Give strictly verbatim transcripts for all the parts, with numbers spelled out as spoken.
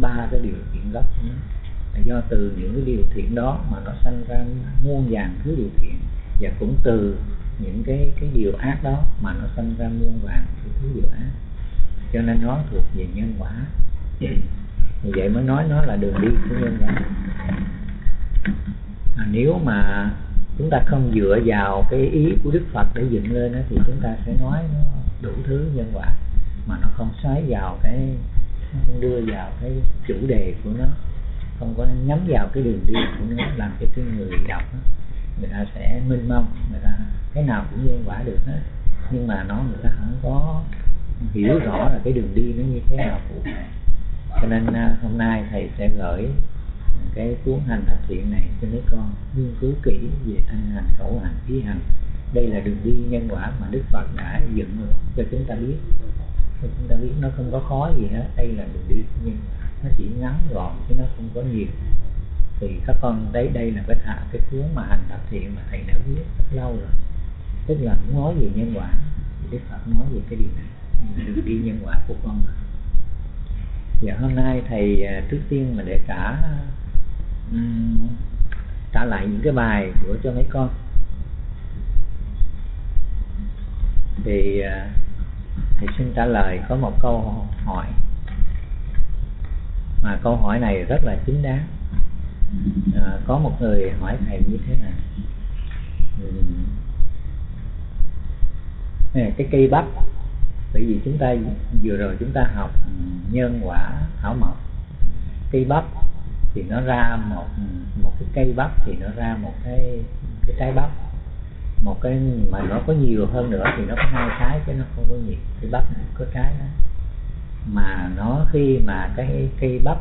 ba cái điều kiện gốc đó. Là do từ những cái điều thiện đó mà nó sanh ra muôn vàn thứ điều thiện, và cũng từ những cái cái điều ác đó mà nó sanh ra muôn vàn cái thứ điều ác, cho nên nó thuộc về nhân quả. Vì vậy mới nói nó là đường đi của nhân quả. À, nếu mà chúng ta không dựa vào cái ý của Đức Phật để dựng lên đó, thì chúng ta sẽ nói nó đủ thứ nhân quả, mà nó không xoáy vào cái, nó không đưa vào cái chủ đề của nó, không có nhắm vào cái đường đi của nó, làm cho cái người đọc đó, người ta sẽ mênh mông, người ta cái nào cũng nhân quả được hết, nhưng mà nó người ta không có hiểu rõ là cái đường đi nó như thế nào cụ thể. Cho nên hôm nay thầy sẽ gửi cái cuốn Hành Thập Thiện này cho mấy con nghiên cứu kỹ về thân hành, khẩu hành, ý hành. Đây là đường đi nhân quả mà Đức Phật đã dựng được cho chúng ta biết, cho chúng ta biết nó không có khó gì hết. Đây là đường đi nhân quả, nó chỉ ngắn gọn chứ nó không có nhiều. Thì các con thấy đây là cái thả cái cuốn mà Hành Thập Thiện mà thầy đã viết rất lâu rồi, tức là muốn nói về nhân quả thì Đức Phật nói về cái điều này, đường đi nhân quả của con. Dạ, hôm nay thầy trước tiên mà để trả um, trả lại những cái bài của cho mấy con, thì uh, thầy xin trả lời có một câu hỏi, mà câu hỏi này rất là chính đáng. Uh, có một người hỏi thầy như thế này: um, này, cái cây bắp, bởi vì chúng ta vừa rồi chúng ta học nhân quả thảo mộc, cây bắp thì nó ra một một cái cây bắp thì nó ra một cái cái trái bắp, một cái mà nó có nhiều hơn nữa thì nó có hai trái chứ nó không có nhiều. Cây bắp này có trái đó, mà nó khi mà cái cây bắp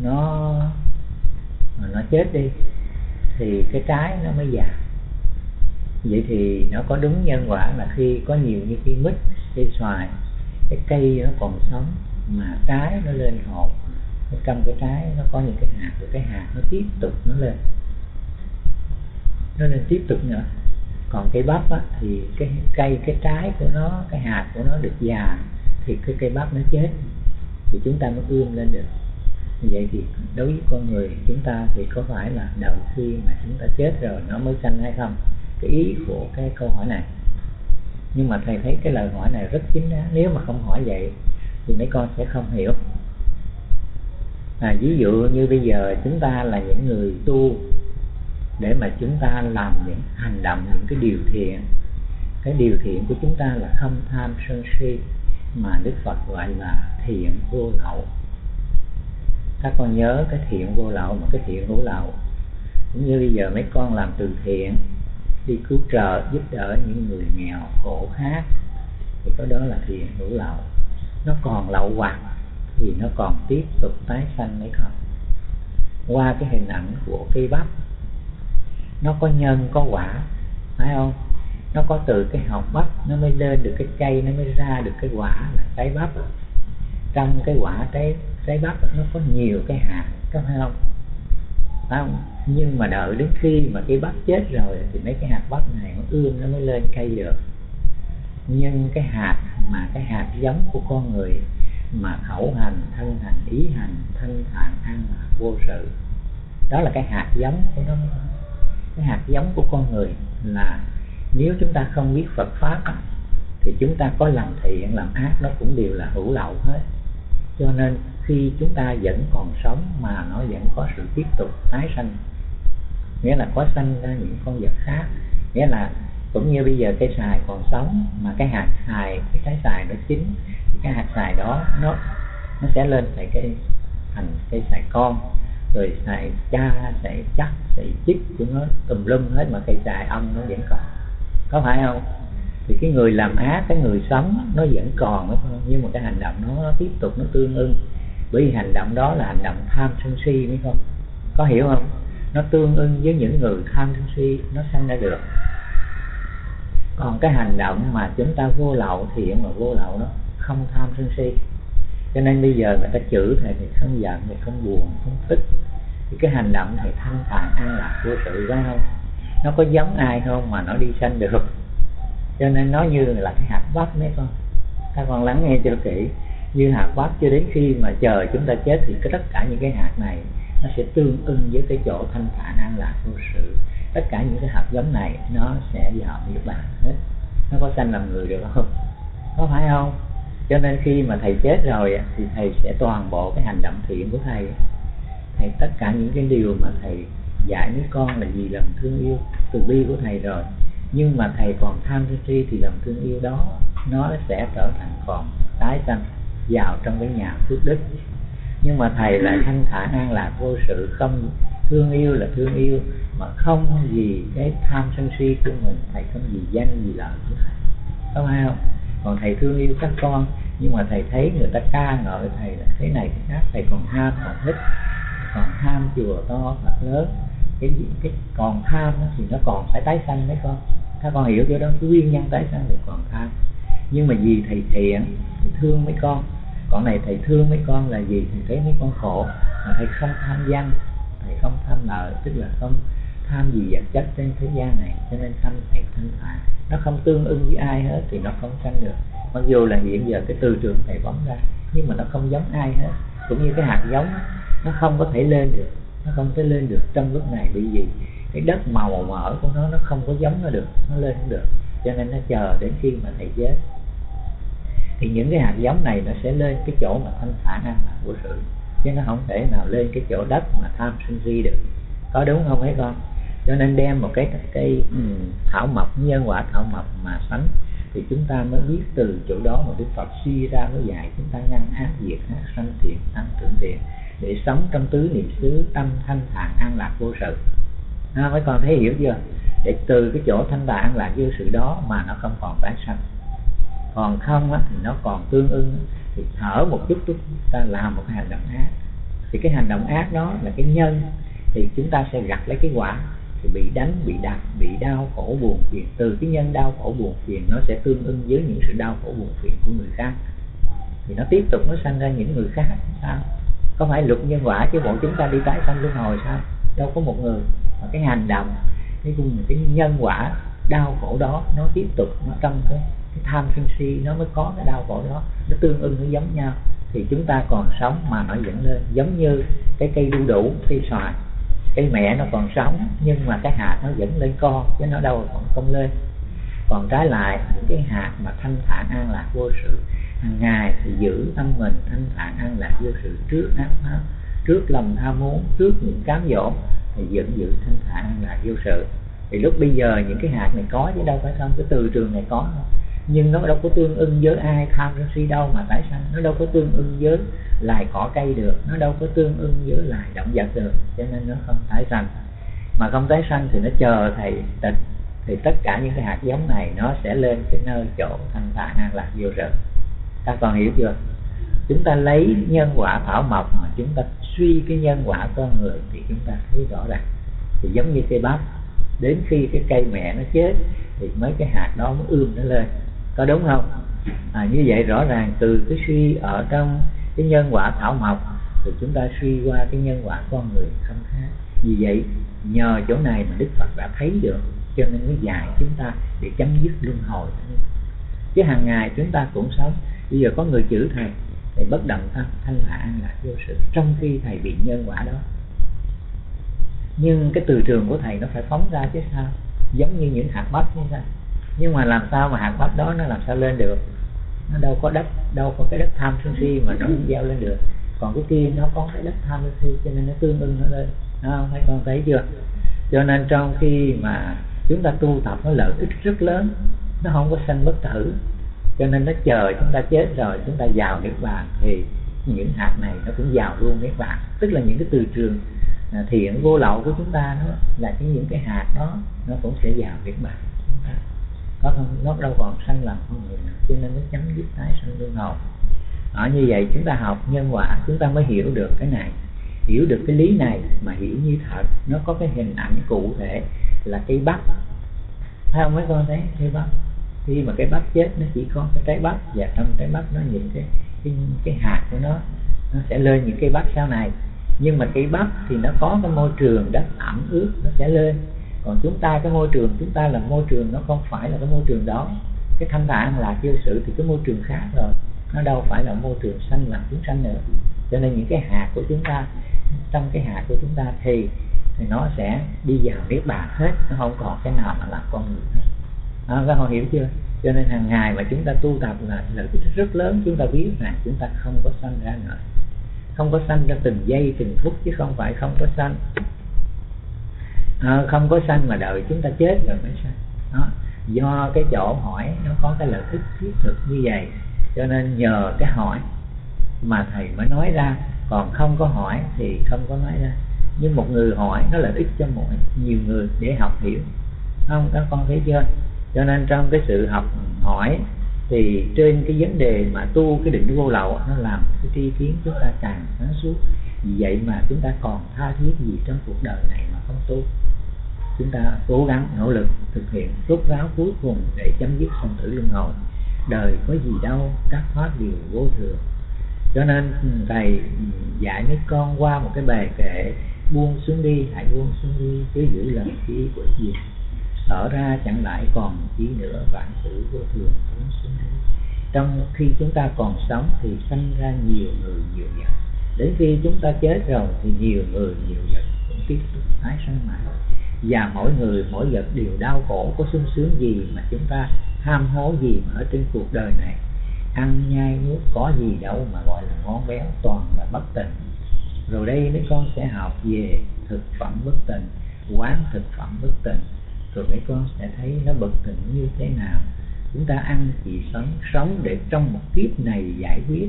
nó nó chết đi thì cái trái nó mới già. Vậy thì nó có đúng nhân quả là khi có nhiều như cây mít, cây xoài, cái cây nó còn sống mà trái nó lên hột, trong cái trái nó có những cái hạt, rồi cái hạt nó tiếp tục nó lên, nó lên tiếp tục nữa. Còn cây bắp á, thì cái cây, cái trái của nó, cái hạt của nó được già thì cái cây bắp nó chết thì chúng ta mới ươm lên được. Vậy thì đối với con người chúng ta thì có phải là đợi khi mà chúng ta chết rồi nó mới sanh hay không? Cái ý của cái câu hỏi này. Nhưng mà thầy thấy cái lời hỏi này rất chính đáng. Nếu mà không hỏi vậy thì mấy con sẽ không hiểu. À, ví dụ như bây giờ chúng ta là những người tu, để mà chúng ta làm những hành động, những cái điều thiện. Cái điều thiện của chúng ta là không tham sân si, mà Đức Phật gọi là thiện vô lậu. Các con nhớ cái thiện vô lậu. Mà cái thiện vô lậu cũng như bây giờ mấy con làm từ thiện, đi cứu trợ giúp đỡ những người nghèo khổ khác, thì cái đó là thiện hữu lậu. Nó còn lậu hoặc thì nó còn tiếp tục tái sanh hay không? Qua cái hình ảnh của cây bắp, nó có nhân có quả, phải không? Nó có từ cái hạt bắp nó mới lên được cái cây, nó mới ra được cái quả là trái bắp. Trong cái quả trái trái bắp nó có nhiều cái hạt, có phải không? Phải không? Nhưng mà đợi đến khi mà cây bắp chết rồi thì mấy cái hạt bắp này nó ươm nó mới lên cây được. Nhưng cái hạt mà cái hạt giống của con người mà khẩu hành, thân hành, ý hành, thanh thản, an lạc, vô sự, đó là cái hạt giống của nó. Cái hạt giống của con người là nếu chúng ta không biết Phật Pháp thì chúng ta có làm thiện làm ác nó cũng đều là hữu lậu hết. Cho nên khi chúng ta vẫn còn sống mà nó vẫn có sự tiếp tục tái sanh, nghĩa là có sanh ra những con vật khác. Nghĩa là cũng như bây giờ cây xoài còn sống mà cái hạt xoài, cái trái xoài nó chín thì cái hạt xoài đó nó nó sẽ lên thành cái thành cây xoài con, rồi xoài cha, xoài chắc, xoài chích của nó tùm lum hết, mà cây xoài ông nó vẫn còn, có phải không? Thì cái người làm ác, cái người sống nó vẫn còn đó, nhưng mà cái hành động nó tiếp tục nó tương ưng, bởi vì hành động đó là hành động tham sân si, phải không? Có hiểu không? Nó tương ưng với những người tham sân si nó sanh ra được. Còn cái hành động mà chúng ta vô lậu, thiện mà vô lậu đó, không tham sân si, cho nên bây giờ người ta chửi thầy thì không giận, thì không buồn, không tức, thì cái hành động thầy thanh thản an lạc vô sự đó không? Nó có giống ai không mà nó đi sanh được? Cho nên nó như là cái hạt bắp đấy con. Các con lắng nghe cho kỹ. như hạt bát, cho đến khi mà chờ chúng ta chết thì tất cả những cái hạt này nó sẽ tương ưng với cái chỗ thanh thản an lạc vô sự. Tất cả những cái hạt giống này nó sẽ vào Niết Bàn hết. Nó có sanh làm người được không? Có phải không? Cho nên khi mà thầy chết rồi thì thầy sẽ toàn bộ cái hành động thiện của thầy, thầy tất cả những cái điều mà thầy dạy với con là gì, lòng thương yêu từ bi của thầy rồi, nhưng mà thầy còn tham sân si thì lòng thương yêu đó nó sẽ trở thành còn tái sanh vào trong cái nhà phước đức. Nhưng mà thầy lại thanh thản an lạc vô sự, không thương yêu là thương yêu mà không gì cái tham sân si của mình, thầy không gì danh gì lợi của thầy, có phải không? Còn thầy thương yêu các con, nhưng mà thầy thấy người ta ca ngợi thầy là thế này thế khác, thầy còn ham, còn thích, còn ham chùa to Phật lớn, cái cái còn tham thì nó còn phải tái sanh đấy con. Các con hiểu chưa đó, cái nguyên nhân tái sanh thì còn tham. Nhưng mà vì thầy thiện, thầy thương mấy con, còn này thầy thương mấy con là gì? Thầy thấy mấy con khổ mà thầy không tham danh, thầy không tham lợi, tức là không tham gì vật chất trên thế gian này, cho nên sanh thầy thanh thản. Nó không tương ưng với ai hết thì nó không sanh được. Mặc dù là hiện giờ cái từ trường thầy bóng ra, nhưng mà nó không giống ai hết. Cũng như cái hạt giống đó, nó không có thể lên được, nó không thể lên được trong lúc này, bị gì cái đất màu mỡ của nó nó không có giống nó được, nó lên không được. Cho nên nó chờ đến khi mà thầy chết thì những cái hạt giống này nó sẽ lên cái chỗ mà thanh thản an lạc của sự, chứ nó không thể nào lên cái chỗ đất mà tham sân si được, có đúng không ấy con? Cho nên đem một cái cây um, thảo mộc, nhân quả thảo mộc mà sánh thì chúng ta mới biết từ chỗ đó mà Đức Phật suy ra, mới dạy chúng ta ngăn ác diệt, sanh thiện, tăng trưởng thiện, để sống trong tứ niệm xứ tâm thanh thản an lạc vô sự. À, mấy con thấy hiểu chưa? Để từ cái chỗ thanh thản an lạc vô sự đó mà nó không còn tái sanh. Còn không á, thì nó còn tương ưng thì thở một chút chút ta làm một cái hành động ác, thì cái hành động ác đó là cái nhân, thì chúng ta sẽ gặt lấy cái quả, thì bị đánh, bị đập, bị đau khổ buồn phiền. Từ cái nhân đau khổ buồn phiền nó sẽ tương ưng với những sự đau khổ buồn phiền của người khác, thì nó tiếp tục nó sanh ra những người khác. Sao? Có phải luật nhân quả chứ bọn chúng ta đi tái sanh luân hồi sao? Đâu có một người. Mà cái hành động, cái cái nhân quả đau khổ đó nó tiếp tục, nó trong cái, cái tham sân si nó mới có cái đau khổ đó, nó tương ưng, nó giống nhau, thì chúng ta còn sống mà nó dẫn lên. Giống như cái cây đu đủ, cây xoài, cái mẹ nó còn sống nhưng mà cái hạt nó vẫn lên con, chứ nó đâu còn không lên. Còn trái lại những cái hạt mà thanh thản an lạc vô sự hàng ngày thì giữ tâm mình thanh thản an lạc vô sự trước ác pháp, trước lòng tham muốn, trước những cám dỗ thì vẫn giữ thanh thản an lạc vô sự. Thì lúc bây giờ những cái hạt này có chứ đâu phải không, cái từ trường này có không? Nhưng nó đâu có tương ưng với ai tham sân si đâu mà tái sanh, nó đâu có tương ưng với lại cỏ cây được, nó đâu có tương ưng với lại động vật được, cho nên nó không tái sanh. Mà không tái sanh thì nó chờ thầy tịch, thì tất cả những cái hạt giống này nó sẽ lên cái nơi chỗ thanh thản an lạc vô sự. Ta còn hiểu chưa? Chúng ta lấy nhân quả thảo mộc mà chúng ta suy cái nhân quả con người thì chúng ta thấy rõ ràng. Thì giống như cây bắp, đến khi cái cây mẹ nó chết thì mấy cái hạt đó mới ươm nó lên, có đúng không? À, như vậy rõ ràng từ cái suy ở trong cái nhân quả thảo mộc thì chúng ta suy qua cái nhân quả con người không khác. Vì vậy nhờ chỗ này mà Đức Phật đã thấy được, cho nên mới dạy chúng ta để chấm dứt luân hồi. Chứ hàng ngày chúng ta cũng sống, bây giờ có người chửi thầy, thầy bất động tâm thanh thản an lạc vô sự, trong khi thầy bị nhân quả đó, nhưng cái từ trường của thầy nó phải phóng ra chứ sao, giống như những hạt bắp như sao. Nhưng mà làm sao mà hạt bắp đó nó làm sao lên được? Nó đâu có đất, đâu có cái đất tham sân si mà nó gieo lên được. Còn cái kia nó có cái đất tham sân si cho nên nó tương ưng nó lên. Đó, thấy con thấy chưa? Cho nên trong khi mà chúng ta tu tập nó lợi ích rất lớn, nó không có sanh bất tử, cho nên nó chờ chúng ta chết rồi chúng ta vào Niết Bàn thì những hạt này nó cũng vào luôn Niết Bàn. Tức là những cái từ trường thiện vô lậu của chúng ta đó là những cái hạt đó nó cũng sẽ vào Niết Bàn. Nó đâu còn sanh làm con người nào, cho nên nó chấm dứt tái sanh luân hồi. Ở như vậy chúng ta học nhân quả, chúng ta mới hiểu được cái này, hiểu được cái lý này mà hiểu như thật. Nó có cái hình ảnh cụ thể là cây bắp, thấy không mấy con? Thấy cây bắp, khi mà cây bắp chết nó chỉ có cái trái bắp, và trong trái bắp nó những cái cái, cái hạt của nó nó sẽ lên những cây bắp sau này. Nhưng mà cây bắp thì nó có cái môi trường đất ẩm ướt nó sẽ lên. Còn chúng ta, cái môi trường chúng ta là môi trường nó không phải là cái môi trường đó, cái thanh thản là vô sự thì cái môi trường khác rồi, nó đâu phải là môi trường xanh lành chúng sanh nữa. Cho nên những cái hạt của chúng ta, trong cái hạt của chúng ta thì thì nó sẽ đi vào niết bàn hết, nó không còn cái nào mà làm con người hết. À, các bạn hiểu chưa? Cho nên hàng ngày mà chúng ta tu tập là lợi ích rất lớn. Chúng ta biết rằng chúng ta không có sanh ra nữa, không có sanh ra từng giây từng phút, chứ không phải không có sanh. À, không có sanh mà đợi chúng ta chết rồi mới sanh. Đó. Do cái chỗ hỏi nó có cái lợi ích thiết thực như vậy, cho nên nhờ cái hỏi mà thầy mới nói ra, còn không có hỏi thì không có nói ra. Nhưng một người hỏi nó lợi ích cho mọi nhiều người để học hiểu, không các con thấy chưa? Cho nên trong cái sự học hỏi thì trên cái vấn đề mà tu cái định vô lậu, nó làm cái tri kiến chúng ta càng sáng suốt. Vì vậy mà chúng ta còn tha thiết gì trong cuộc đời này mà không tu? Chúng ta cố gắng nỗ lực thực hiện rốt ráo cuối cùng để chấm dứt sanh tử luân hồi. Đời có gì đâu, các pháp đều vô thường. Cho nên thầy dạy mấy con qua một cái bài kệ: buông xuống đi, hãy buông xuống đi, cứ giữ lời ý của Diệt. Sở ra chẳng lại còn chỉ nữa, vạn sự vô thường cũng xuống đi. Trong khi chúng ta còn sống thì sanh ra nhiều người nhiều vật, đến khi chúng ta chết rồi thì nhiều người nhiều vật cũng tiếp tục tái sanh mãi. Và mỗi người mỗi vật đều đau khổ, có sung sướng gì mà chúng ta ham hố gì mà ở trên cuộc đời này? Ăn nhai nuốt có gì đâu mà gọi là ngon béo, toàn là bất tình. Rồi đây mấy con sẽ học về thực phẩm bất tình, quán thực phẩm bất tình. Rồi mấy con sẽ thấy nó bất tình như thế nào. Chúng ta ăn chỉ sống, sống để trong một kiếp này giải quyết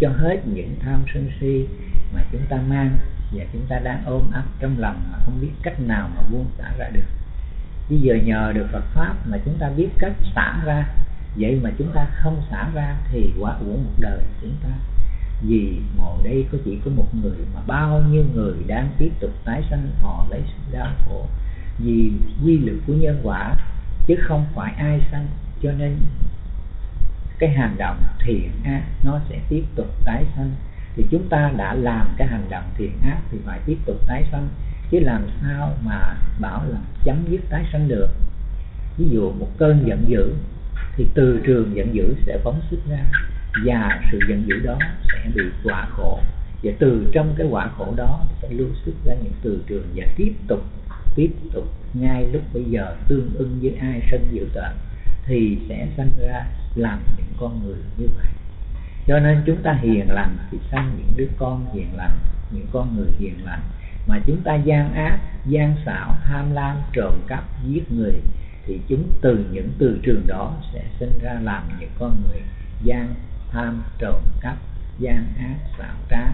cho hết những tham sân si mà chúng ta mang và chúng ta đang ôm ấp trong lòng mà không biết cách nào mà buông xả ra được. Bây giờ nhờ được Phật Pháp mà chúng ta biết cách xả ra. Vậy mà chúng ta không xả ra thì quá uổng một đời chúng ta. Vì ngồi đây có chỉ có một người mà bao nhiêu người đang tiếp tục tái sanh, họ lấy sự đau khổ. Vì quy luật của nhân quả chứ không phải ai sanh, cho nên cái hành động thiện ác nó sẽ tiếp tục tái sanh. Thì chúng ta đã làm cái hành động thiện ác thì phải tiếp tục tái sanh, chứ làm sao mà bảo là chấm dứt tái sanh được. Ví dụ một cơn giận dữ thì từ trường giận dữ sẽ phóng xuất ra, và sự giận dữ đó sẽ bị quả khổ, và từ trong cái quả khổ đó sẽ lưu xuất ra những từ trường, và tiếp tục tiếp tục ngay lúc bây giờ tương ưng với ai sân dữ tợn thì sẽ sanh ra làm những con người như vậy. Cho nên chúng ta hiền lành thì sanh những đứa con hiền lành, những con người hiền lành. Mà chúng ta gian ác, gian xảo, tham lam, trộm cắp, giết người thì chúng từ những từ trường đó sẽ sinh ra làm những con người gian, tham, trộm cắp, gian ác, xảo trá.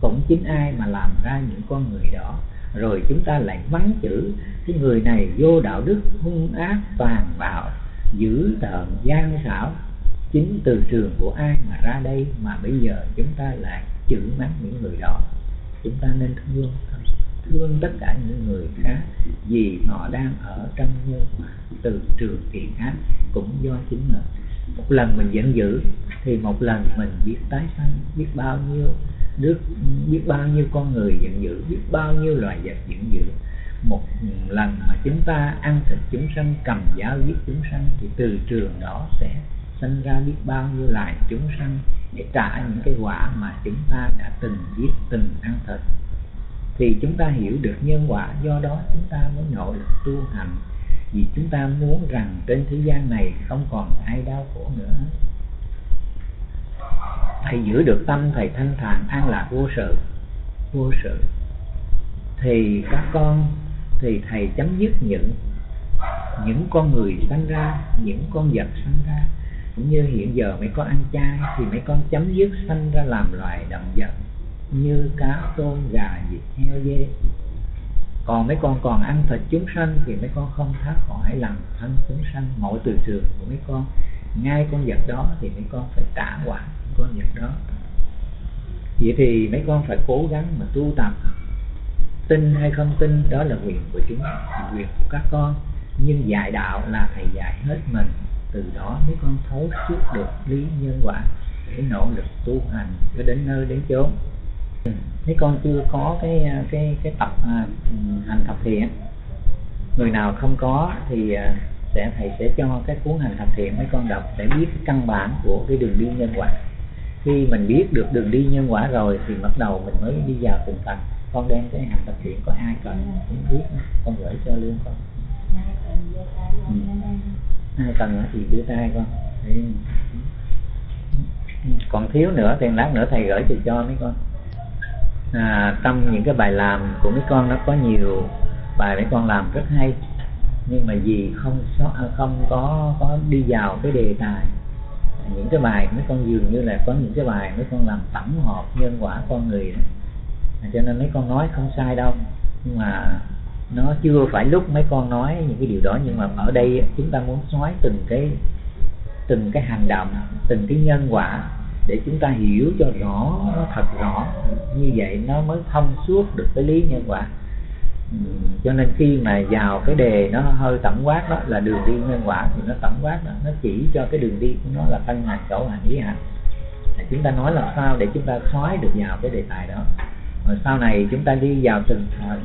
Cũng chính ai mà làm ra những con người đó, rồi chúng ta lại mắng chửi cái người này vô đạo đức, hung ác, tàn bạo, dữ tợn, gian xảo. Chính từ trường của ai mà ra đây mà bây giờ chúng ta lại chửi mắng những người đó. Chúng ta nên thương thương tất cả những người khác, vì họ đang ở trong nhân quả từ trường thiện ác cũng do chính mình. Một lần mình giận dữ thì một lần mình biết tái sanh, biết bao nhiêu đứa, biết bao nhiêu con người giận dữ, biết bao nhiêu loài vật giận dữ. Một lần mà chúng ta ăn thịt chúng sanh, cầm dao giết chúng sanh thì từ trường đó sẽ sinh ra biết bao nhiêu loài chúng sanh để trả những cái quả mà chúng ta đã từng giết, từng ăn thịt. Thì chúng ta hiểu được nhân quả, do đó chúng ta mới nỗ lực tu hành. Vì chúng ta muốn rằng trên thế gian này không còn ai đau khổ nữa. Thầy giữ được tâm thầy thanh thản, an lạc vô sự, vô sự thì các con, thì thầy chấm dứt những những con người sanh ra, những con vật sanh ra. Cũng như hiện giờ mấy con ăn chay thì mấy con chấm dứt sanh ra làm loài động vật như cá, tôm, gà, vịt, heo, dê. Còn mấy con còn ăn thịt chúng sanh thì mấy con không thoát khỏi làm thân chúng sanh. Mỗi từ trường của mấy con ngay con vật đó thì mấy con phải trả quả con vật đó. Vậy thì mấy con phải cố gắng mà tu tập. Tin hay không tin đó là quyền của chúng, quyền của các con. Nhưng dạy đạo là thầy dạy hết mình. Từ đó mấy con thấu suốt được lý nhân quả để nỗ lực tu hành cho đến nơi đến chốn. Mấy con chưa có cái cái cái tập à, hành thập thiện. Người nào không có thì sẽ thầy sẽ cho cái cuốn Hành Thập Thiện mấy con đọc để biết cái căn bản của cái đường đi nhân quả. Khi mình biết được đường đi nhân quả rồi thì bắt đầu mình mới đi vào cùng tầng. Con đem cái Hành Thập Thiện có ai cần muốn biết con gửi cho Lương con. Ừ. Ai cần thì đưa tay con. Đấy. Còn thiếu nữa thì lát nữa thầy gửi thì cho mấy con. À, trong những cái bài làm của mấy con nó có nhiều bài mấy con làm rất hay, nhưng mà vì không không có có đi vào cái đề tài. Những cái bài mấy con dường như là có những cái bài mấy con làm tổng hợp nhân quả con người đó, cho nên mấy con nói không sai đâu, nhưng mà nó chưa phải lúc mấy con nói những cái điều đó. Nhưng mà ở đây chúng ta muốn nói từng cái từng cái hành động, từng cái nhân quả để chúng ta hiểu cho rõ, nó thật rõ, như vậy nó mới thông suốt được cái lý nhân quả. Ừ, cho nên khi mà vào cái đề nó hơi tổng quát đó là đường đi nhân quả thì nó tổng quát đó, nó chỉ cho cái đường đi của nó là thân hành khẩu hành ý hạnh. Chúng ta nói là sao để chúng ta thoái được vào cái đề tài đó. Rồi sau này chúng ta đi vào từng phần,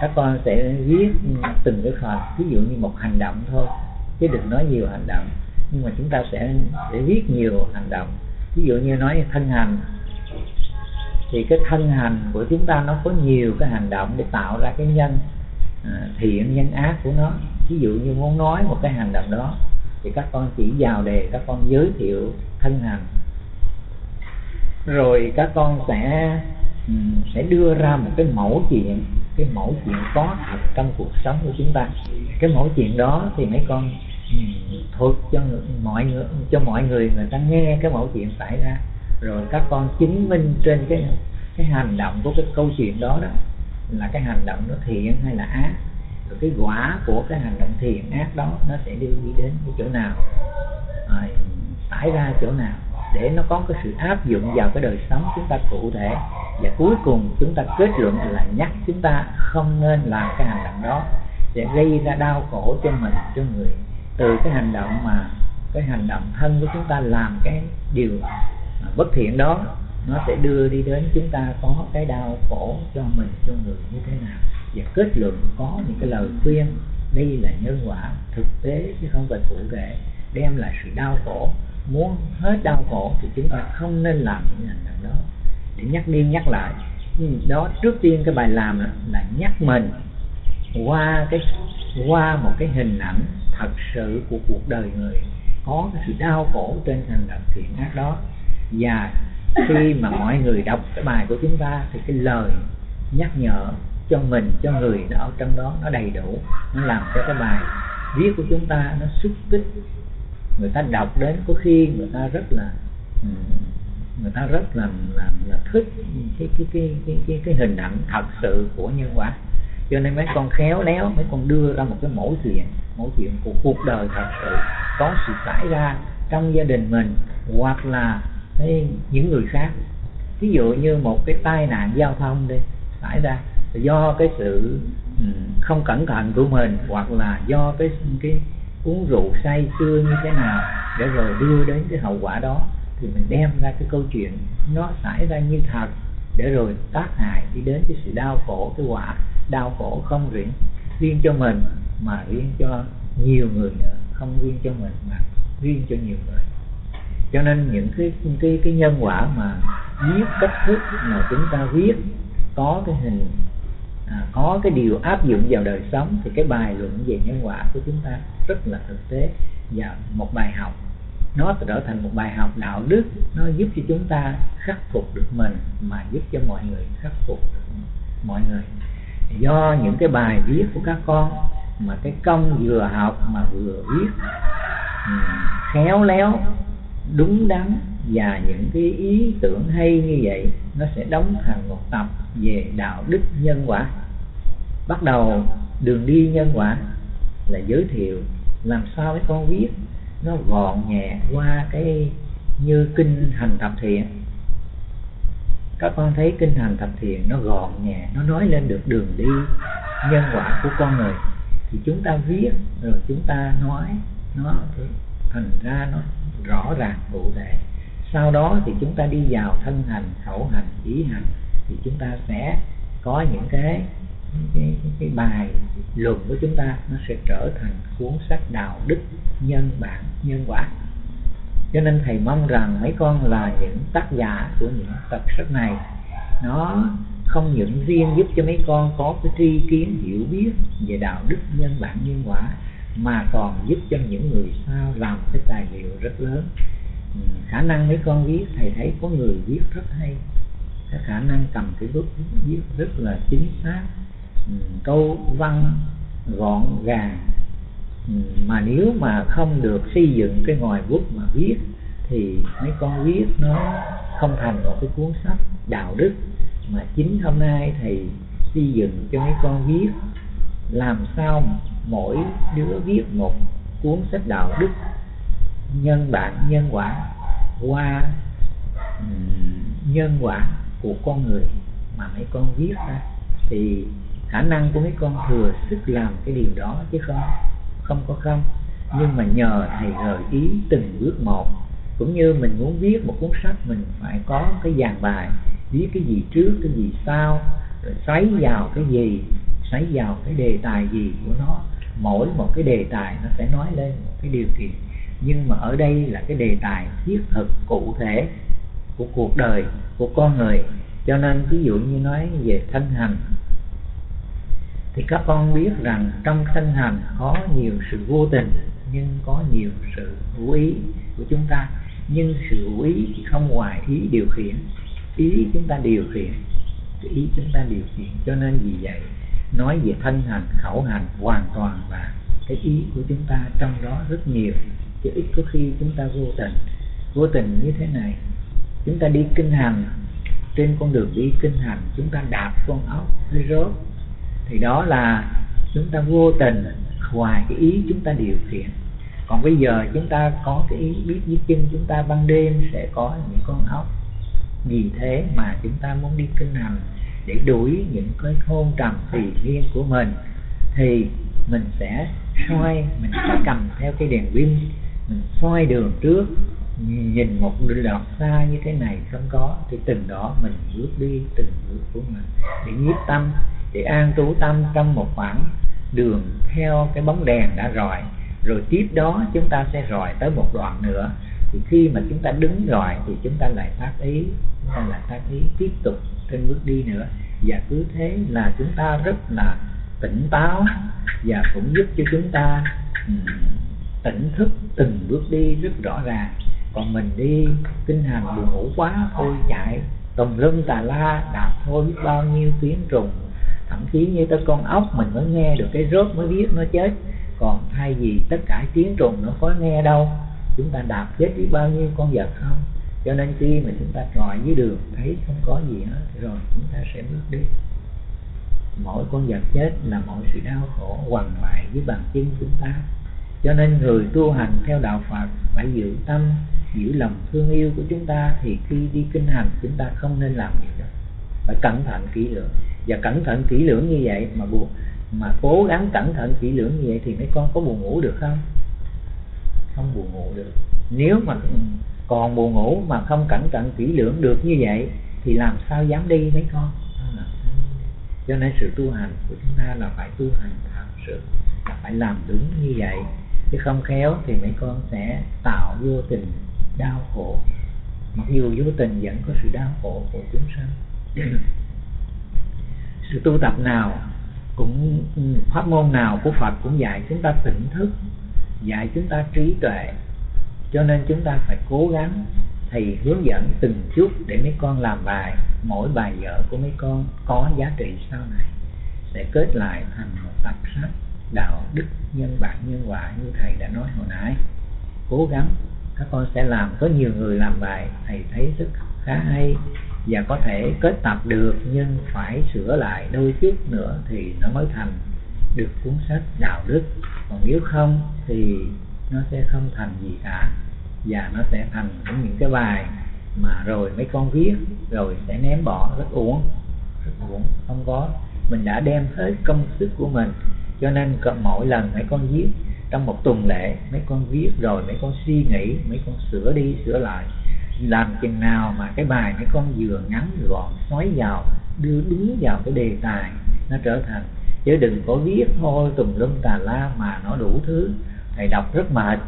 các con sẽ viết từng cái phần, ví dụ như một hành động thôi chứ đừng nói nhiều hành động, nhưng mà chúng ta sẽ để viết nhiều hành động. Ví dụ như nói thân hành thì cái thân hành của chúng ta nó có nhiều cái hành động để tạo ra cái nhân à, thiện nhân ác của nó. Ví dụ như muốn nói một cái hành động đó thì các con chỉ vào đề các con giới thiệu thân hành, rồi các con sẽ sẽ đưa ra một cái mẫu chuyện, cái mẫu chuyện có thật trong cuộc sống của chúng ta. Cái mẫu chuyện đó thì mấy con thuật cho mọi người, cho mọi người người ta nghe cái mẫu chuyện xảy ra, rồi các con chứng minh trên cái cái hành động của cái câu chuyện đó đó là cái hành động nó thiện hay là ác, rồi cái quả của cái hành động thiện ác đó nó sẽ đi đến cái chỗ nào, rồi xảy ra chỗ nào, để nó có cái sự áp dụng vào cái đời sống chúng ta cụ thể. Và cuối cùng chúng ta kết luận là nhắc chúng ta không nên làm cái hành động đó để gây ra đau khổ cho mình, cho người. Từ cái hành động mà cái hành động thân của chúng ta làm cái điều bất thiện đó, nó sẽ đưa đi đến chúng ta có cái đau khổ cho mình, cho người như thế nào. Và kết luận có những cái lời khuyên, đây là nhân quả thực tế chứ không phải phụ thể, đem lại sự đau khổ. Muốn hết đau khổ thì chúng ta không nên làm những hành động đó. Để nhắc đi nhắc lại đó, trước tiên cái bài làm là nhắc mình qua cái qua một cái hình ảnh thật sự của cuộc đời người, có cái sự đau khổ trên hành động thiện ác đó. Và khi mà mọi người đọc cái bài của chúng ta thì cái lời nhắc nhở cho mình, cho người nó ở trong đó nó đầy đủ, nó làm cho cái bài viết của chúng ta nó xúc tích. Người ta đọc đến có khi người ta rất là người ta rất là, là, là thích cái cái, cái cái cái cái hình ảnh thật sự của nhân quả. Cho nên mấy con khéo léo, mấy con đưa ra một cái mẫu chuyện, mẫu chuyện của cuộc đời thật sự có sự xảy ra trong gia đình mình hoặc là những người khác. Ví dụ như một cái tai nạn giao thông đi xảy ra do cái sự không cẩn thận của mình, hoặc là do cái cái uống rượu say sưa như thế nào, để rồi đưa đến cái hậu quả đó. Thì mình đem ra cái câu chuyện nó xảy ra như thật, để rồi tác hại đi đến cái sự đau khổ, cái quả đau khổ không riêng riêng cho mình mà riêng cho nhiều người nữa, không riêng cho mình mà riêng cho nhiều người. Cho nên những cái cái cái nhân quả mà viết, cách thức mà chúng ta viết có cái hình à, có cái điều áp dụng vào đời sống thì cái bài luận về nhân quả của chúng ta rất là thực tế. Và một bài học, nó trở thành một bài học đạo đức, nó giúp cho chúng ta khắc phục được mình mà giúp cho mọi người khắc phục được mọi người. Do những cái bài viết của các con mà cái công vừa học mà vừa viết khéo léo, đúng đắn, và những cái ý tưởng hay như vậy nó sẽ đóng thành một tập về đạo đức nhân quả. Bắt đầu đường đi nhân quả là giới thiệu làm sao cái con viết nó gọn nhẹ qua cái như kinh Hành Thập Thiện. Các con thấy kinh Hành Thập Thiện nó gọn nhẹ, nó nói lên được đường đi nhân quả của con người. Thì chúng ta viết rồi chúng ta nói nó thành ra nó rõ ràng cụ thể. Sau đó thì chúng ta đi vào thân hành, khẩu hành, ý hành, thì chúng ta sẽ có những cái cái, cái bài luận của chúng ta nó sẽ trở thành cuốn sách đạo đức nhân bản nhân quả. Cho nên thầy mong rằng mấy con là những tác giả của những tập sách này, nó không những riêng giúp cho mấy con có cái tri kiến hiểu biết về đạo đức nhân bản nhân quả, mà còn giúp cho những người sau làm cái tài liệu rất lớn. Ừ, khả năng mấy con viết, thầy thấy có người viết rất hay, cái khả năng cầm cái bút viết rất là chính xác, ừ, câu văn gọn gàng, ừ, mà nếu mà không được xây dựng cái ngòi bút mà viết thì mấy con viết nó không thành một cái cuốn sách đạo đức. Mà chính hôm nay thầy xây dựng cho mấy con viết làm sao mỗi đứa viết một cuốn sách đạo đức nhân bản nhân quả qua um, nhân quả của con người mà mấy con viết ra, thì khả năng của mấy con thừa sức làm cái điều đó, chứ không không có không. Nhưng mà nhờ thầy gợi ý từng bước một, cũng như mình muốn viết một cuốn sách mình phải có cái dàn bài, viết cái gì trước cái gì sau, rồi xoáy vào cái gì, xoáy vào cái đề tài gì của nó. Mỗi một cái đề tài nó sẽ nói lên một cái điều kiện, nhưng mà ở đây là cái đề tài thiết thực cụ thể của cuộc đời của con người. Cho nên ví dụ như nói về thân hành thì các con biết rằng trong thân hành có nhiều sự vô tình, nhưng có nhiều sự hữu ý của chúng ta. Nhưng sự hữu ý thì không ngoài ý điều khiển, ý chúng ta điều khiển, ý chúng ta điều khiển. Cho nên vì vậy nói về thân hành khẩu hành hoàn toàn là cái ý của chúng ta trong đó rất nhiều, chứ ít có khi chúng ta vô tình. Vô tình như thế này, chúng ta đi kinh hành, trên con đường đi kinh hành chúng ta đạp con ốc hơi rớt, thì đó là chúng ta vô tình ngoài cái ý chúng ta điều khiển. Còn bây giờ chúng ta có cái ý biết dưới chân chúng ta ban đêm sẽ có những con ốc, vì thế mà chúng ta muốn đi kinh hành để đuổi những cái hôn trầm tùy riêng của mình, thì mình sẽ soi, mình sẽ cầm theo cái đèn pin, mình soi đường trước, nhìn một đoạn xa như thế này không có, thì từng đó mình bước đi từng bước của mình để nhiếp tâm, để an trú tâm trong một khoảng đường theo cái bóng đèn đã rọi. Rồi tiếp đó chúng ta sẽ rọi tới một đoạn nữa, thì khi mà chúng ta đứng rồi thì chúng ta lại tác ý, chúng ta lại tác ý tiếp tục trên bước đi nữa, và cứ thế là chúng ta rất là tỉnh táo, và cũng giúp cho chúng ta tỉnh thức từng bước đi rất rõ ràng. Còn mình đi kinh hành buồn ngủ quá thôi, chạy tùm lum tà la, đạp thôi biết bao nhiêu tuyến trùng, thậm chí như tới con ốc mình mới nghe được cái rớt mới biết nó chết, còn thay vì tất cả tuyến trùng nó có nghe đâu, chúng ta đạp chết biết bao nhiêu con vật không. Cho nên khi mà chúng ta trọi dưới đường thấy không có gì hết rồi chúng ta sẽ bước đi. Mỗi con vật chết là mỗi sự đau khổ quằn quại với bàn chân chúng ta. Cho nên người tu hành theo đạo Phật phải giữ tâm, giữ lòng thương yêu của chúng ta, thì khi đi kinh hành chúng ta không nên làm gì đó, phải cẩn thận kỹ lưỡng. Và cẩn thận kỹ lưỡng như vậy mà buộc mà cố gắng cẩn thận kỹ lưỡng như vậy thì mấy con có buồn ngủ được không? Không buồn ngủ được. Nếu mà còn buồn ngủ mà không cẩn thận kỹ lưỡng được như vậy thì làm sao dám đi mấy con? Cho nên sự tu hành của chúng ta là phải tu hành thật sự, là phải làm đúng như vậy, chứ không khéo thì mấy con sẽ tạo vô tình đau khổ, mặc dù vô tình vẫn có sự đau khổ của chúng sanh. Sự tu tập nào cũng, pháp môn nào của Phật cũng dạy chúng ta tỉnh thức, dạy chúng ta trí tuệ. Cho nên chúng ta phải cố gắng, thầy hướng dẫn từng chút để mấy con làm bài, mỗi bài vở của mấy con có giá trị sau này sẽ kết lại thành một tập sách đạo đức nhân bản nhân quả như thầy đã nói hồi nãy. Cố gắng các con sẽ làm, có nhiều người làm bài thầy thấy rất khá hay và có thể kết tập được, nhưng phải sửa lại đôi chút nữa thì nó mới thành được cuốn sách đạo đức, còn nếu không thì nó sẽ không thành gì cả, và nó sẽ thành những cái bài mà rồi mấy con viết rồi sẽ ném bỏ rất uổng, rất uổng, không có. Mình đã đem hết công sức của mình, cho nên mỗi lần mấy con viết trong một tuần lễ, mấy con viết rồi mấy con suy nghĩ, mấy con sửa đi sửa lại, làm chừng nào mà cái bài mấy con vừa ngắn gọn xoáy vào đưa đúng vào cái đề tài, nó trở thành, chứ đừng có viết thôi tùm lum tà la mà nó đủ thứ, thầy đọc rất mệt,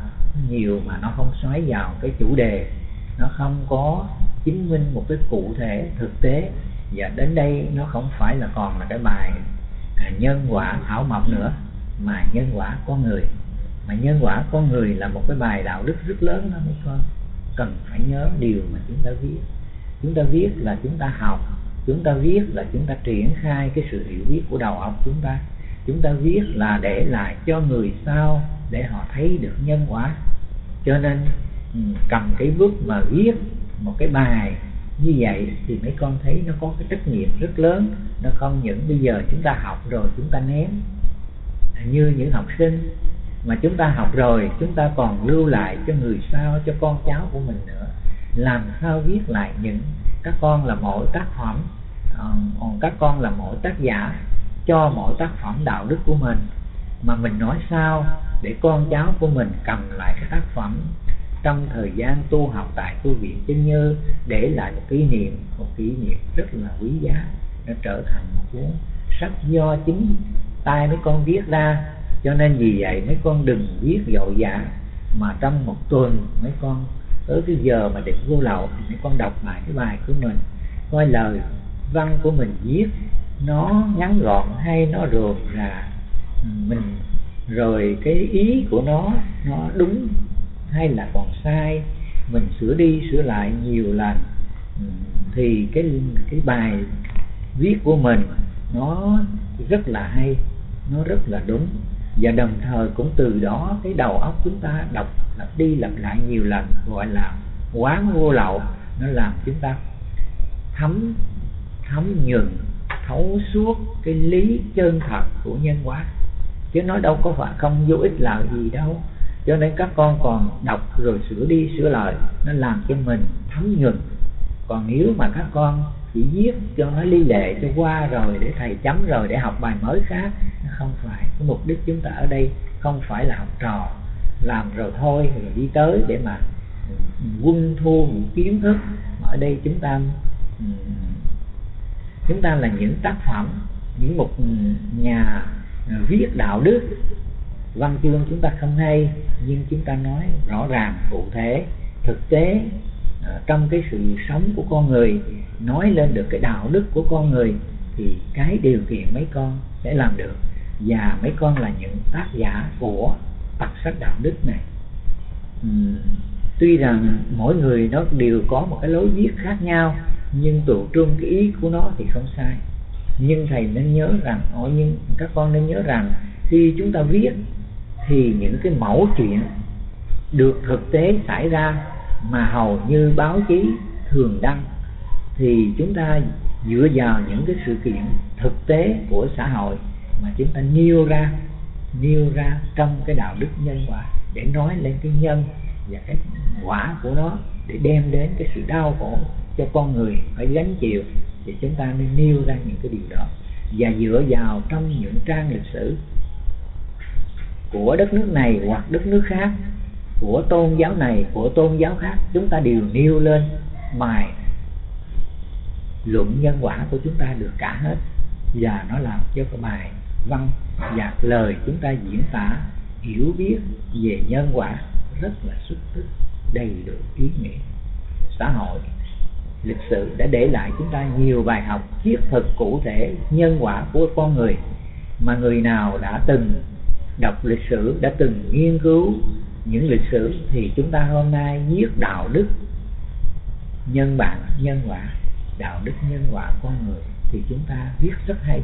nhiều mà nó không xoáy vào cái chủ đề, nó không có chứng minh một cái cụ thể thực tế, và đến đây nó không phải là còn là cái bài à, nhân quả thảo mộc nữa, mà nhân quả con người. Mà nhân quả con người là một cái bài đạo đức rất lớn đó mấy con. Cần phải nhớ điều mà chúng ta viết. Chúng ta viết là chúng ta học, chúng ta viết là chúng ta triển khai cái sự hiểu biết của đầu óc chúng ta. Chúng ta viết là để lại cho người sau, để họ thấy được nhân quả. Cho nên cầm cái bút mà viết một cái bài như vậy thì mấy con thấy nó có cái trách nhiệm rất lớn. Nó không những bây giờ chúng ta học rồi chúng ta ném, như những học sinh mà chúng ta học rồi chúng ta còn lưu lại cho người sau, cho con cháu của mình nữa. Làm sao viết lại những các con là mỗi tác phẩm, các con là mỗi tác giả cho mỗi tác phẩm đạo đức của mình, mà mình nói sao để con cháu của mình cầm lại cái tác phẩm trong thời gian tu học tại tu viện Chơn Như, để lại một kỷ niệm, một kỷ niệm rất là quý giá, nó trở thành một cuốn sách do chính tay mấy con viết ra. Cho nên vì vậy mấy con đừng viết vội vã, mà trong một tuần mấy con tới cái giờ mà định vô lậu thì mấy con đọc lại cái bài của mình, coi lời văn của mình viết nó ngắn gọn hay nó rườm rà, mình rồi cái ý của nó nó đúng hay là còn sai, mình sửa đi sửa lại nhiều lần thì cái cái bài viết của mình nó rất là hay, nó rất là đúng. Và đồng thời cũng từ đó cái đầu óc chúng ta đọc lặp đi lặp lại nhiều lần, gọi là quán vô lậu. Nó làm chúng ta thấm thấm nhuần thấu suốt cái lý chân thật của nhân quả, chứ nó đâu có phải không vô ích là gì đâu. Cho nên các con còn đọc rồi sửa đi sửa lại, nó làm cho mình thấm nhuần. Còn nếu mà các con chỉ viết cho nó lý lệ cho qua rồi để thầy chấm rồi để học bài mới khác, nó không phải. Cái mục đích chúng ta ở đây không phải là học trò làm rồi thôi rồi đi tới để mà quân thu những kiến thức, mà ở đây chúng ta chúng ta là những tác phẩm, những một nhà viết đạo đức. Văn chương chúng ta không hay, nhưng chúng ta nói rõ ràng cụ thể thực tế trong cái sự sống của con người, nói lên được cái đạo đức của con người, thì cái điều kiện mấy con sẽ làm được. Và mấy con là những tác giả của tập sách đạo đức này. uhm, Tuy rằng mỗi người nó đều có một cái lối viết khác nhau, nhưng tụ trung cái ý của nó thì không sai. Nhưng thầy nên nhớ rằng ôi, nhưng các con nên nhớ rằng khi chúng ta viết thì những cái mẫu chuyện được thực tế xảy ra mà hầu như báo chí thường đăng, thì chúng ta dựa vào những cái sự kiện thực tế của xã hội mà chúng ta nêu ra, nêu ra trong cái đạo đức nhân quả, để nói lên cái nhân và cái quả của nó, để đem đến cái sự đau khổ cho con người phải gánh chịu. Thì chúng ta nên nêu ra những cái điều đó, và dựa vào trong những trang lịch sử của đất nước này hoặc đất nước khác, của tôn giáo này, của tôn giáo khác, chúng ta đều nêu lên bài luận nhân quả của chúng ta được cả hết. Và nó làm cho cái bài văn và lời chúng ta diễn tả hiểu biết về nhân quả rất là xuất sắc, đầy đủ ý nghĩa. Xã hội lịch sử đã để lại chúng ta nhiều bài học thiết thực cụ thể nhân quả của con người, mà người nào đã từng đọc lịch sử, đã từng nghiên cứu những lịch sử thì chúng ta hôm nay viết đạo đức nhân bản, nhân quả, đạo đức nhân quả con người thì chúng ta viết rất hay.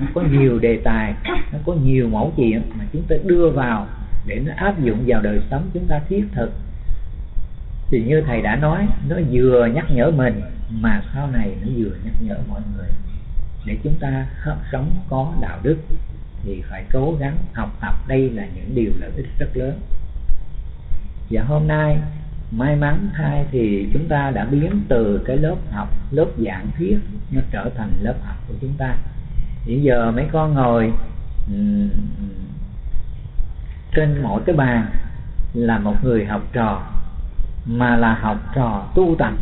Nó có nhiều đề tài, nó có nhiều mẫu chuyện mà chúng ta đưa vào để nó áp dụng vào đời sống chúng ta thiết thực. Thì như thầy đã nói, nó vừa nhắc nhở mình mà sau này nó vừa nhắc nhở mọi người. Để chúng ta sống có đạo đức thì phải cố gắng học tập, đây là những điều lợi ích rất lớn. Và hôm nay may mắn thay thì chúng ta đã biến từ cái lớp học, lớp giảng thuyết nó trở thành lớp học của chúng ta. Hiện giờ mấy con ngồi um, trên mỗi cái bàn là một người học trò, mà là học trò tu tập,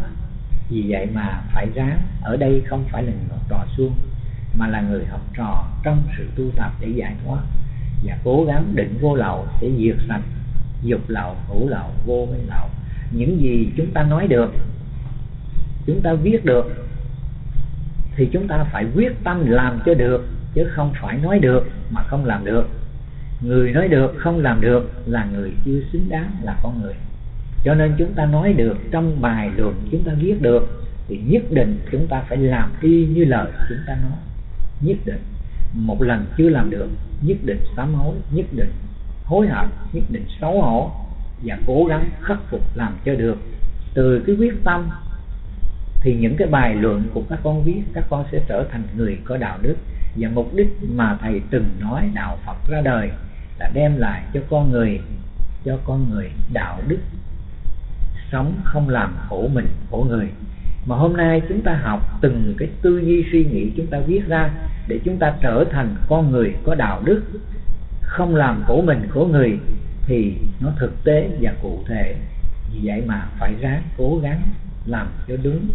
Vì vậy mà phải ráng, ở đây không phải là người học trò suông, mà là người học trò trong sự tu tập để giải thoát, và cố gắng định vô lậu để diệt sạch dục lậu, hữu lậu, vô minh lậu. Những gì chúng ta nói được, chúng ta viết được, thì chúng ta phải quyết tâm làm cho được, chứ không phải nói được mà không làm được. Người nói được không làm được là người chưa xứng đáng là con người. Cho nên chúng ta nói được, trong bài luận chúng ta viết được, thì nhất định chúng ta phải làm y như lời chúng ta nói. Nhất định. Một lần chưa làm được, nhất định sám hối, nhất định hối hận, nhất định xấu hổ, và cố gắng khắc phục làm cho được. Từ cái quyết tâm thì những cái bài luận của các con viết, các con sẽ trở thành người có đạo đức. Và mục đích mà Thầy từng nói đạo Phật ra đời là đem lại cho con người, cho con người đạo đức, sống không làm khổ mình, khổ người. Mà hôm nay chúng ta học từng cái tư duy suy nghĩ chúng ta viết ra để chúng ta trở thành con người có đạo đức, không làm khổ mình, khổ người, thì nó thực tế và cụ thể. Vì vậy mà phải ráng cố gắng làm cho đúng.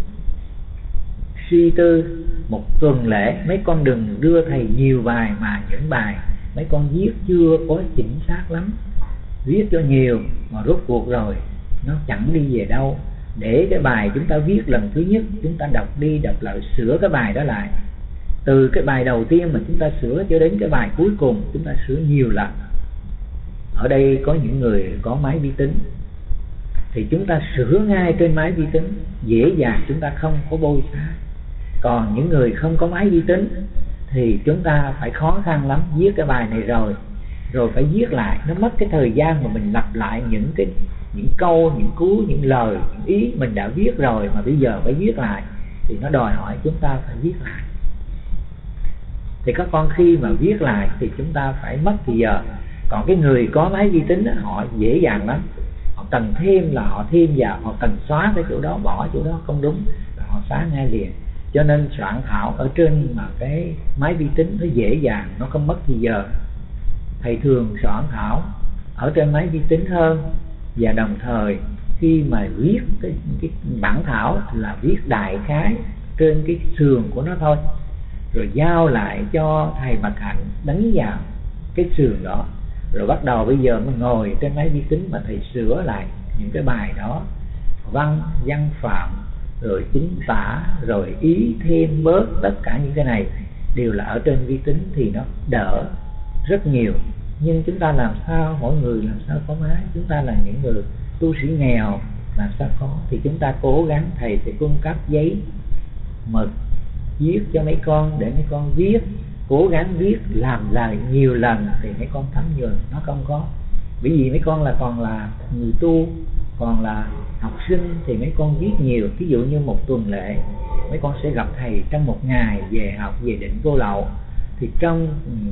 Suy tư một tuần lễ, mấy con đừng đưa Thầy nhiều bài, mà những bài mấy con viết chưa có chính xác lắm, viết cho nhiều mà rốt cuộc rồi nó chẳng đi về đâu. Để cái bài chúng ta viết lần thứ nhất, chúng ta đọc đi đọc lại, sửa cái bài đó lại. Từ cái bài đầu tiên mà chúng ta sửa cho đến cái bài cuối cùng, chúng ta sửa nhiều lần. Ở đây có những người có máy vi tính thì chúng ta sửa ngay trên máy vi tính, dễ dàng, chúng ta không có bôi xá. Còn những người không có máy vi tính thì chúng ta phải khó khăn lắm, viết cái bài này rồi rồi phải viết lại, nó mất cái thời gian mà mình lặp lại những cái những câu, những cú, những lời, những ý mình đã viết rồi mà bây giờ phải viết lại thì nó đòi hỏi chúng ta phải viết lại. Thì các con khi mà viết lại thì chúng ta phải mất thì giờ. Còn cái người có máy vi tính đó, họ dễ dàng lắm, họ cần thêm là họ thêm vào, họ cần xóa cái chỗ đó, bỏ chỗ đó không đúng là họ xóa ngay liền. Cho nên soạn thảo ở trên mà cái máy vi tính nó dễ dàng, nó không mất thì giờ. Thầy thường soạn thảo ở trên máy vi tính hơn, và đồng thời khi mà viết cái, cái bản thảo là viết đại khái trên cái sườn của nó thôi, rồi giao lại cho Thầy Bạch Hạnh đánh vào cái sườn đó, rồi bắt đầu bây giờ mới ngồi trên máy vi tính mà Thầy sửa lại những cái bài đó, văn văn phạm rồi chính tả rồi ý thêm bớt, tất cả những cái này đều là ở trên vi tính thì nó đỡ rất nhiều. Nhưng chúng ta làm sao, mỗi người làm sao có máy, chúng ta là những người tu sĩ nghèo làm sao có, thì chúng ta cố gắng. Thầy sẽ cung cấp giấy mực viết cho mấy con để mấy con viết, cố gắng viết làm lại nhiều lần thì mấy con thấm nhuần, nó không có. Bởi vì mấy con là còn là người tu, còn là học sinh thì mấy con viết nhiều. Ví dụ như một tuần lễ mấy con sẽ gặp Thầy trong một ngày về học về định vô lậu, thì trong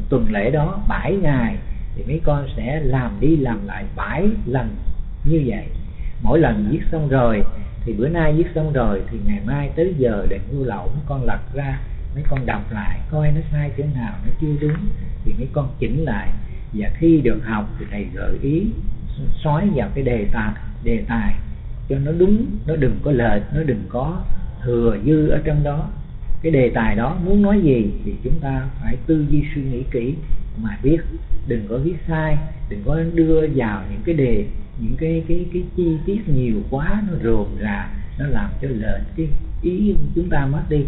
tuần lễ đó bảy ngày thì mấy con sẽ làm đi làm lại bảy lần như vậy. Mỗi lần viết xong rồi thì bữa nay viết xong rồi thì ngày mai tới giờ định vô lậu mấy con lật ra, mấy con đọc lại coi nó sai chỗ nào, nó chưa đúng thì mấy con chỉnh lại. Và khi được học thì Thầy gợi ý xói vào cái đề tài đề tài cho nó đúng, nó đừng có lệch, nó đừng có thừa dư ở trong đó. Cái đề tài đó muốn nói gì thì chúng ta phải tư duy suy nghĩ kỹ mà viết, đừng có viết sai, đừng có đưa vào những cái đề, những cái cái cái chi tiết nhiều quá, nó rườm rà, nó làm cho lệch cái ý chúng ta mất đi.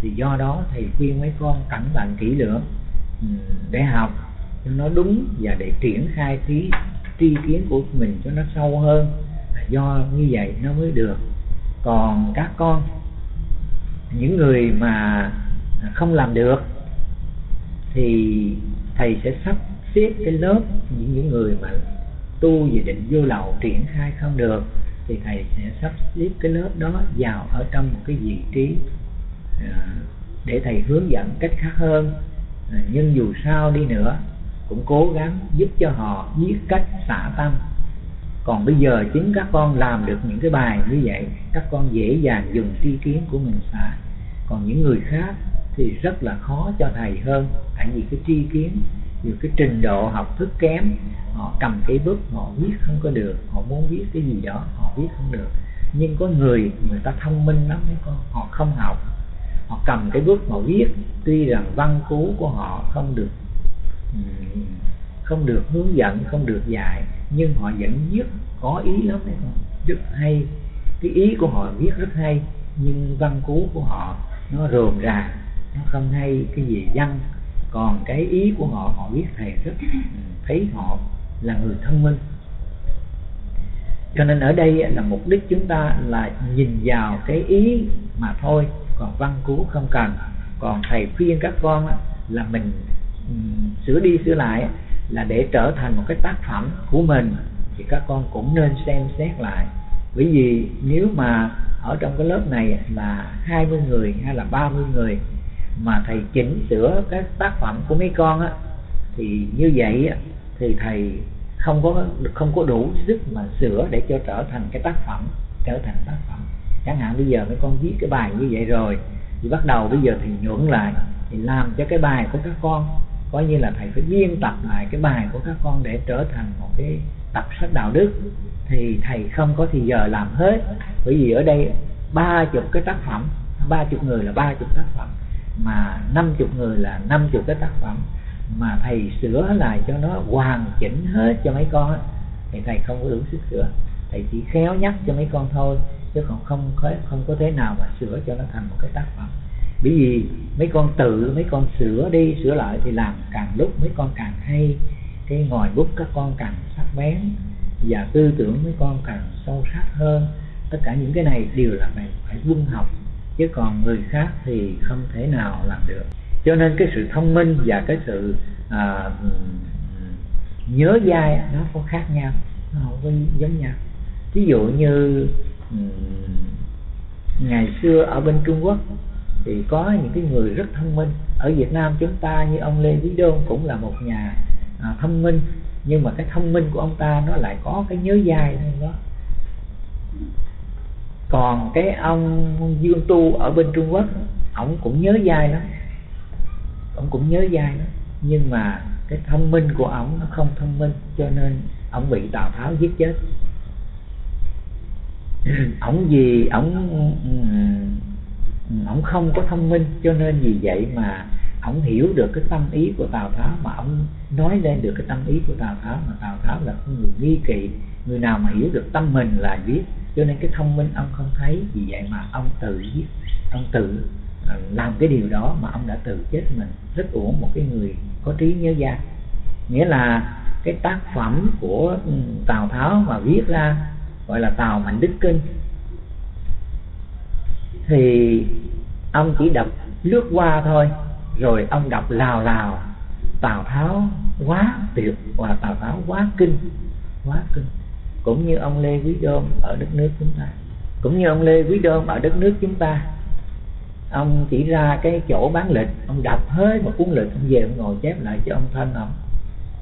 Thì do đó Thầy khuyên mấy con cẩn thận kỹ lưỡng để học cho nó đúng và để triển khai thí tri kiến của mình cho nó sâu hơn. Do như vậy nó mới được. Còn các con, những người mà không làm được thì Thầy sẽ sắp xếp cái lớp những người mà tu về định vô lậu triển khai không được thì Thầy sẽ sắp xếp cái lớp đó vào ở trong một cái vị trí để Thầy hướng dẫn cách khác hơn. Nhưng dù sao đi nữa cũng cố gắng giúp cho họ biết cách xả tâm. Còn bây giờ chính các con làm được những cái bài như vậy, các con dễ dàng dùng tri kiến của mình xả. Còn những người khác thì rất là khó cho Thầy hơn, tại vì cái tri kiến, vì cái trình độ học thức kém, họ cầm cái bút họ viết không có được, họ muốn viết cái gì đó họ viết không được. Nhưng có người người ta thông minh lắm con, họ không học, họ cầm cái bút họ viết, tuy rằng văn cú của họ không được không được hướng dẫn, không được dạy, nhưng họ vẫn viết có ý lắm đấy con, rất hay. Cái ý của họ viết rất hay, nhưng văn cú của họ nó rườm rà, nó không hay cái gì văn. Còn cái ý của họ, họ viết thầy rất thấy họ là người thông minh. Cho nên ở đây là mục đích chúng ta là nhìn vào cái ý mà thôi, còn văn cú không cần. Còn thầy khuyên các con là mình sửa đi sửa lại là để trở thành một cái tác phẩm của mình, thì các con cũng nên xem xét lại. Bởi vì nếu mà ở trong cái lớp này là hai mươi người hay là ba mươi người mà thầy chỉnh sửa các tác phẩm của mấy con á, thì như vậy thì thầy không có không có đủ sức mà sửa để cho trở thành cái tác phẩm trở thành tác phẩm. Chẳng hạn bây giờ mấy con viết cái bài như vậy rồi thì bắt đầu bây giờ thầy nhuận lại, thì làm cho cái bài của các con, coi như là thầy phải biên tập lại cái bài của các con để trở thành một cái tập sách đạo đức, thì thầy không có thì giờ làm hết. Bởi vì ở đây ba chục cái tác phẩm, ba chục người là ba chục tác phẩm, mà năm chục người là năm chục cái tác phẩm, mà thầy sửa lại cho nó hoàn chỉnh hết cho mấy con ấy, thì thầy không có đủ sức sửa. Thầy chỉ khéo nhắc cho mấy con thôi, chứ còn không có, không có thế nào mà sửa cho nó thành một cái tác phẩm. Bởi vì mấy con tự mấy con sửa đi sửa lại thì làm càng lúc mấy con càng hay, cái ngòi bút các con càng sắc bén và tư tưởng mấy con càng sâu sắc hơn. Tất cả những cái này đều là phải, phải vun học, chứ còn người khác thì không thể nào làm được. Cho nên cái sự thông minh và cái sự à, nhớ dai nó có khác nhau, nó không có giống nhau. Ví dụ như ngày xưa ở bên Trung Quốc thì có những cái người rất thông minh. Ở Việt Nam chúng ta như ông Lê Quý Đôn cũng là một nhà à, thông minh, nhưng mà cái thông minh của ông ta nó lại có cái nhớ dai đó. Còn cái ông Dương Tu ở bên Trung Quốc, ông cũng nhớ dai lắm, ông cũng nhớ dai lắm, nhưng mà cái thông minh của ông nó không thông minh, cho nên ông bị Tào Tháo giết chết. Ông vì ông ông không có thông minh, cho nên vì vậy mà ông hiểu được cái tâm ý của Tào Tháo, mà ông nói lên được cái tâm ý của Tào Tháo, mà Tào Tháo là người nghi kỵ, người nào mà hiểu được tâm mình là biết. Cho nên cái thông minh ông không thấy, vì vậy mà ông tự giết, ông tự làm cái điều đó mà ông đã tự chết mình, rất uổng một cái người có trí nhớ dai. Nghĩa là cái tác phẩm của Tào Tháo mà viết ra gọi là Tào Mạnh Đức Kinh, thì ông chỉ đọc lướt qua thôi, rồi ông đọc lào lào Tào Tháo quá tuyệt và Tào Tháo quá kinh, quá kinh. Cũng như ông Lê Quý Đôn ở đất nước chúng ta, cũng như ông Lê Quý Đôn ở đất nước chúng ta, ông chỉ ra cái chỗ bán lịch, ông đọc hết một cuốn lịch, ông về ông ngồi chép lại cho ông thân ông.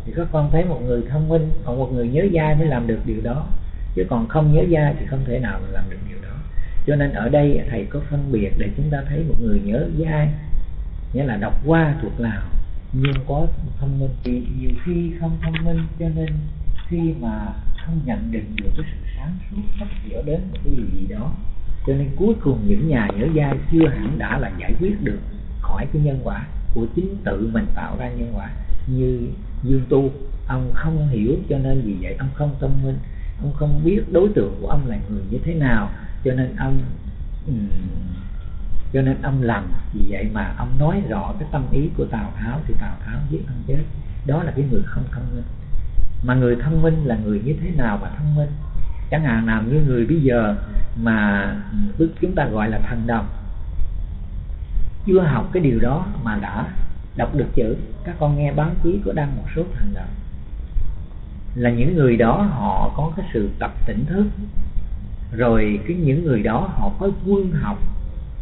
Thì các con thấy một người thông minh, còn một người nhớ dai mới làm được điều đó, chứ còn không nhớ dai thì không thể nào mà làm được điều đó. Cho nên ở đây thầy có phân biệt để chúng ta thấy một người nhớ dai nghĩa là đọc qua thuộc lào, nhưng có thông minh thì nhiều khi không thông minh. Cho nên khi mà không nhận định được cái sự sáng suốt sắp sửa đến một cái điều gì đó, cho nên cuối cùng những nhà nhớ dai chưa hẳn đã là giải quyết được khỏi cái nhân quả của chính tự mình tạo ra nhân quả. Như Dương Tu, ông không hiểu, cho nên vì vậy ông không thông minh, ông không biết đối tượng của ông là người như thế nào, cho nên ông um, cho nên ông làm. Vì vậy mà ông nói rõ cái tâm ý của Tào Tháo thì Tào Tháo giết ông chết. Đó là cái người không thông minh. Mà người thông minh là người như thế nào mà thông minh? Chẳng hạn nào như người bây giờ mà chúng ta gọi là thần đồng, chưa học cái điều đó mà đã đọc được chữ. Các con nghe báo chí có đăng một số thần đồng, là những người đó họ có cái sự tập tỉnh thức, rồi cái những người đó họ có quân học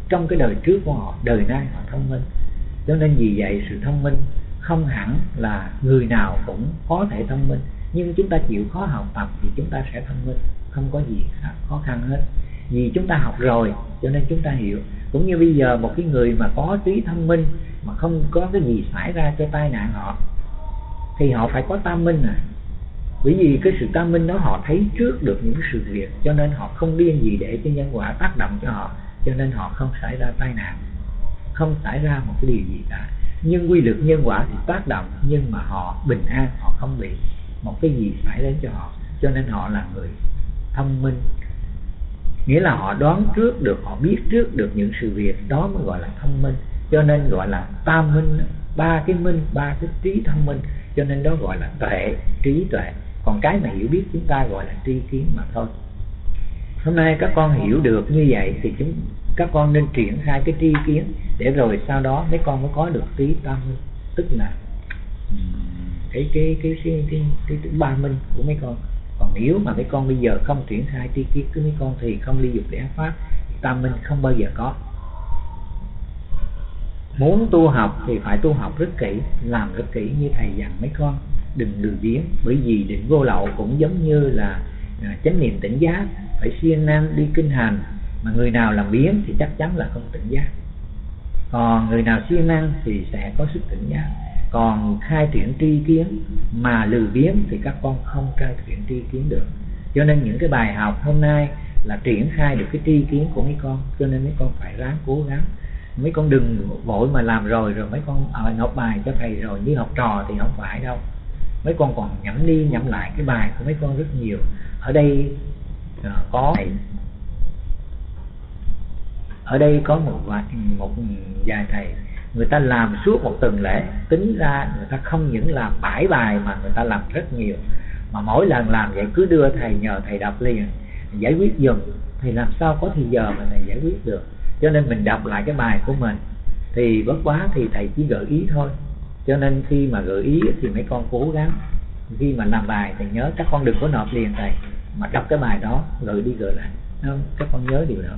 trong cái đời trước của họ, đời nay họ thông minh. Cho nên vì vậy sự thông minh không hẳn là người nào cũng có thể thông minh, nhưng chúng ta chịu khó học tập thì chúng ta sẽ thông minh, không có gì khó khăn hết. Vì chúng ta học rồi cho nên chúng ta hiểu. Cũng như bây giờ một cái người mà có trí thông minh mà không có cái gì xảy ra cho tai nạn họ, thì họ phải có tam minh à. Bởi vì cái sự tam minh đó họ thấy trước được những sự việc, cho nên họ không điên gì để cho nhân quả tác động cho họ, cho nên họ không xảy ra tai nạn, không xảy ra một cái điều gì cả. Nhưng quy luật nhân quả thì tác động, nhưng mà họ bình an, họ không bị một cái gì xảy đến cho họ, cho nên họ là người thông minh. Nghĩa là họ đoán trước được, họ biết trước được những sự việc, đó mới gọi là thông minh. Cho nên gọi là tam minh, ba cái minh, ba cái trí thông minh, cho nên đó gọi là tuệ, trí tuệ. Còn cái mà hiểu biết chúng ta gọi là tri kiến mà thôi. Hôm nay các con hiểu được như vậy thì chúng các con nên triển khai cái tri kiến, để rồi sau đó mấy con mới có được trí tam minh, tức là cái cái cái cái, cái, cái, cái ba minh của mấy con. Còn nếu mà mấy con bây giờ không triển khai tri kiến của mấy con thì không ly dục để áp pháp, tam minh không bao giờ có. Muốn tu học thì phải tu học rất kỹ, làm rất kỹ như thầy dặn mấy con, đừng lười biếng. Bởi vì định vô lậu cũng giống như là chánh niệm tỉnh giác, phải siêng năng đi kinh hành. Mà người nào làm biếng thì chắc chắn là không tỉnh giác, còn người nào siêng năng thì sẽ có sức tỉnh giác. Còn khai triển tri kiến mà lười biếng thì các con không khai triển tri kiến được. Cho nên những cái bài học hôm nay là triển khai được cái tri kiến của mấy con, cho nên mấy con phải ráng cố gắng. Mấy con đừng vội mà làm rồi rồi mấy con à, nộp bài cho thầy rồi như học trò thì không phải đâu. Mấy con còn nhẩm đi nhẩm lại cái bài của mấy con rất nhiều. Ở đây à, có ở đây có một vài, một vài thầy người ta làm suốt một tuần lễ, tính ra người ta không những làm bảy bài mà người ta làm rất nhiều. Mà mỗi lần làm vậy cứ đưa thầy, nhờ thầy đọc liền, giải quyết dùm, thì làm sao có thời giờ mà thầy giải quyết được. Cho nên mình đọc lại cái bài của mình thì bất quá thì thầy chỉ gợi ý thôi. Cho nên khi mà gợi ý thì mấy con cố gắng, khi mà làm bài thầy nhớ các con đừng có nộp liền thầy, mà đọc cái bài đó gợi đi gợi lại, các con nhớ điều đó.